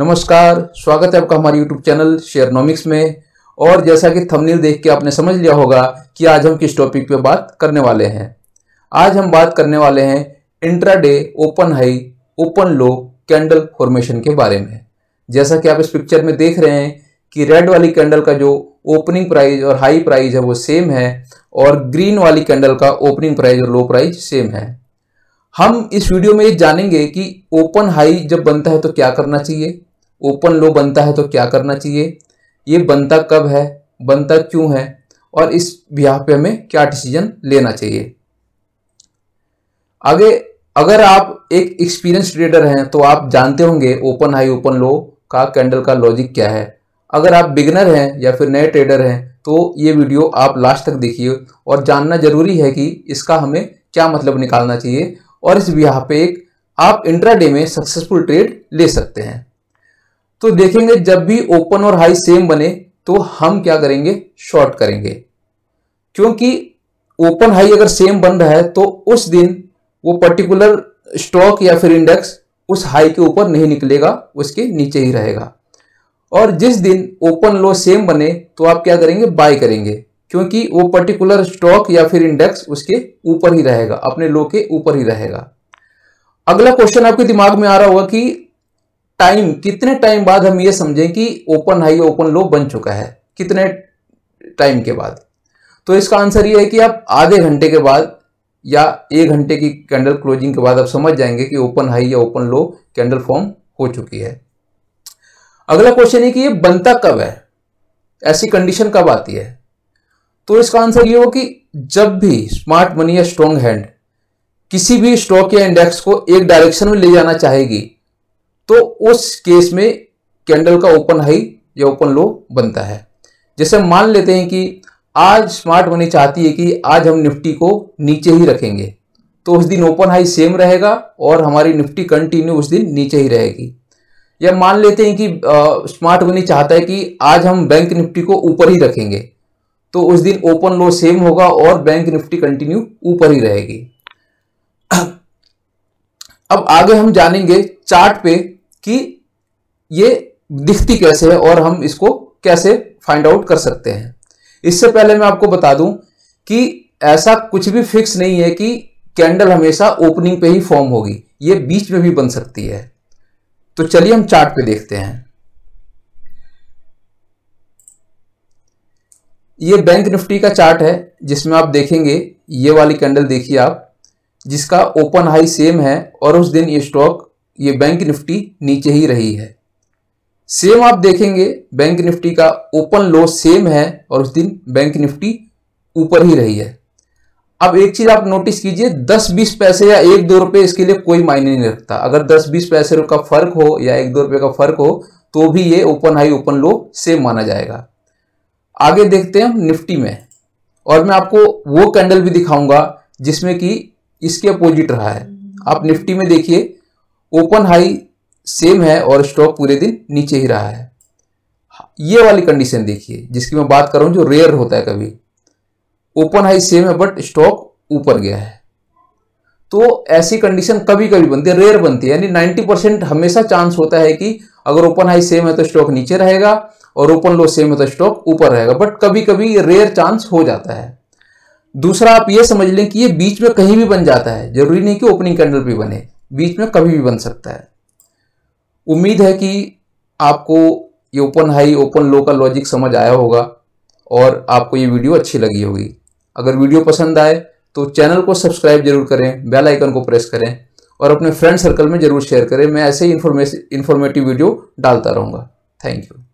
नमस्कार, स्वागत है आपका हमारे YouTube चैनल शेयरनॉमिक्स में। और जैसा कि थंबनेल देख के आपने समझ लिया होगा कि आज हम किस टॉपिक पे बात करने वाले हैं। आज हम बात करने वाले हैं intraday open high open low candle formation के बारे में। जैसा कि आप इस पिक्चर में देख रहे हैं कि रेड वाली कैंडल का जो ओपनिंग प्राइस और हाई प्राइस है वो सेम है, और ग्रीन वाली कैंडल का ओपनिंग प्राइस और लो प्राइस सेम है। हम इस वीडियो में ये जानेंगे कि ओपन हाई जब बनता है तो क्या करना चाहिए, ओपन लो बनता है तो क्या करना चाहिए, ये बनता कब है, बनता क्यों है, और इस बिहाफ पे हमें क्या डिसीजन लेना चाहिए। आगे अगर आप एक एक्सपीरियंस ट्रेडर हैं तो आप जानते होंगे ओपन हाई ओपन लो का कैंडल का लॉजिक क्या है। अगर आप बिगिनर हैं या फिर नए ट्रेडर हैं तो ये वीडियो आप लास्ट तक देखिए, और जानना जरूरी है कि इसका हमें क्या मतलब निकालना चाहिए और इस बिहाफ पे एक आप इंट्राडे में सक्सेसफुल ट्रेड ले सकते हैं। तो देखेंगे जब भी ओपन और हाई सेम बने तो हम क्या करेंगे, शॉर्ट करेंगे, क्योंकि ओपन हाई अगर सेम बन रहा है तो उस दिन वो पर्टिकुलर स्टॉक या फिर इंडेक्स उस हाई के ऊपर नहीं निकलेगा, उसके नीचे ही रहेगा। और जिस दिन ओपन लो सेम बने तो आप क्या करेंगे, बाय करेंगे, क्योंकि वो पर्टिकुलर स्टॉक या फिर इंडेक्स उसके ऊपर ही रहेगा, अपने लो के ऊपर ही रहेगा। अगला क्वेश्चन आपके दिमाग में आ रहा होगा कि टाइम, कितने टाइम बाद हम ये समझें कि ओपन हाई ओपन लो बन चुका है, कितने टाइम के बाद। तो इसका आंसर ये है कि आप आधे घंटे के बाद या एक घंटे की कैंडल क्लोजिंग के बाद आप समझ जाएंगे कि ओपन हाई या ओपन लो कैंडल फॉर्म हो चुकी है। अगला क्वेश्चन है कि ये बनता कब है, ऐसी कंडीशन कब आती है। तो इसका आंसर ये हो कि जब भी स्मार्ट मनी या स्ट्रॉन्ग हैंड किसी भी स्टॉक या इंडेक्स को एक डायरेक्शन में ले जाना चाहेगी तो उस केस में कैंडल का ओपन हाई या ओपन लो बनता है। जैसे मान लेते हैं कि आज स्मार्ट मनी चाहती है कि आज हम निफ्टी को नीचे ही रखेंगे, तो उस दिन ओपन हाई सेम रहेगा और हमारी निफ्टी कंटिन्यू उस दिन नीचे ही रहेगी। या मान लेते हैं कि स्मार्ट मनी चाहता है कि आज हम बैंक निफ्टी को ऊपर ही रखेंगे, तो उस दिन ओपन लो सेम होगा और बैंक निफ्टी कंटिन्यू ऊपर ही रहेगी। अब आगे हम जानेंगे चार्ट पे कि ये दिखती कैसे है और हम इसको कैसे फाइंड आउट कर सकते हैं। इससे पहले मैं आपको बता दूं कि ऐसा कुछ भी फिक्स नहीं है कि कैंडल हमेशा ओपनिंग पे ही फॉर्म होगी, ये बीच में भी बन सकती है। तो चलिए हम चार्ट पे देखते हैं। ये बैंक निफ्टी का चार्ट है जिसमें आप देखेंगे ये वाली कैंडल देखिए आप, जिसका ओपन हाई सेम है और उस दिन ये स्टॉक ये बैंक निफ्टी नीचे ही रही है। सेम आप देखेंगे बैंक निफ्टी का ओपन लो सेम है और उस दिन बैंक निफ्टी ऊपर ही रही है। अब एक चीज आप नोटिस कीजिए, 10-20 पैसे या 1-2 रुपये इसके लिए कोई मायने नहीं रखता। अगर 10-20 पैसे का फर्क हो या 1-2 रुपये का फर्क हो तो भी ये open high open low same माना जाएगा। आगे देखते हैं हम निफ्टी में, और मैं आपको वो कैंडल भी दिखाऊंगा जिसमें कि इसके अपोजिट रहा है। आप निफ्टी में देखिए ओपन हाई सेम है और स्टॉक पूरे दिन नीचे ही रहा है। ये वाली कंडीशन देखिए जिसकी मैं बात कर रहा हूँ, जो रेयर होता है, कभी ओपन हाई सेम है बट स्टॉक ऊपर गया है। तो ऐसी कंडीशन कभी कभी बनती है, रेयर बनती है, यानी 90% हमेशा चांस होता है कि अगर ओपन हाई सेम है तो स्टॉक नीचे रहेगा और ओपन लो सेम है तो स्टॉक ऊपर रहेगा, बट कभी कभी ये रेयर चांस हो जाता है। दूसरा आप ये समझ लें कि ये बीच में कहीं भी बन जाता है, जरूरी नहीं कि ओपनिंग कैंडल भी बने, बीच में कभी भी बन सकता है। उम्मीद है कि आपको ये ओपन हाई ओपन लो का लॉजिक समझ आया होगा और आपको ये वीडियो अच्छी लगी होगी। अगर वीडियो पसंद आए तो चैनल को सब्सक्राइब जरूर करें, बेल आइकन को प्रेस करें और अपने फ्रेंड सर्कल में जरूर शेयर करें। मैं ऐसे ही इन्फॉर्मेटिव वीडियो डालता रहूँगा। Thank you.